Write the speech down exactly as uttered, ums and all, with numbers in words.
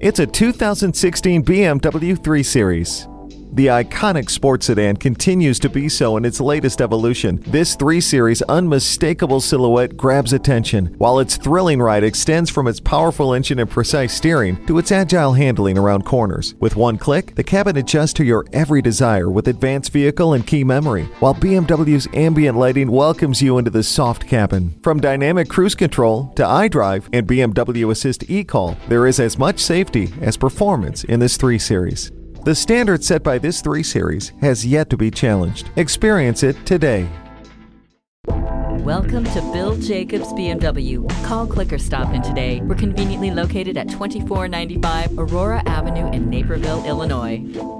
It's a two thousand sixteen B M W three series. The iconic sports sedan continues to be so in its latest evolution. This three series unmistakable silhouette grabs attention, while its thrilling ride extends from its powerful engine and precise steering to its agile handling around corners. With one click, the cabin adjusts to your every desire with advanced vehicle and key memory, while B M W's ambient lighting welcomes you into the soft cabin. From dynamic cruise control to iDrive and B M W Assist E-Call, there is as much safety as performance in this three series. The standard set by this three series has yet to be challenged. Experience it today. Welcome to Bill Jacobs B M W. Call, click, or stop in today. We're conveniently located at twenty-four ninety-five Aurora Avenue in Naperville, Illinois.